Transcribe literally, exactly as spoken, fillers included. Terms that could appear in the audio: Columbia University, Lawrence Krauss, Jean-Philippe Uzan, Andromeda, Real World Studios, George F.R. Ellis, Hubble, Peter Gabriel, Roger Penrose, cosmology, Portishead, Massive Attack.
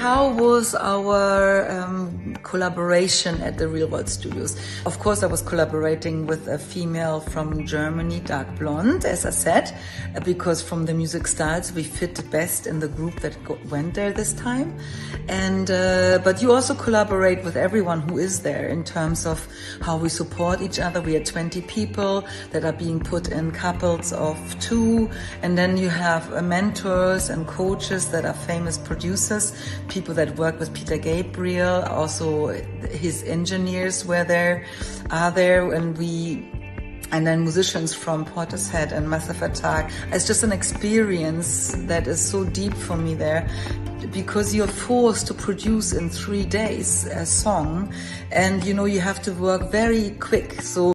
How was our um, collaboration at the Real World Studios? Of course, I was collaborating with a female from Germany, dark blonde, as I said, because from the music styles we fit best in the group that go went there this time. And uh, but you also collaborate with everyone who is there in terms of how we support each other. We had twenty people that are being put in couples of two, and then you have uh, mentors and coaches that are famous producers, people that work with Peter Gabriel, also his engineers were there, are there, and we, and then musicians from Portishead and Massive Attack. It's just an experience that is so deep for me there, because you're forced to produce in three days a song, and you know you have to work very quick. So.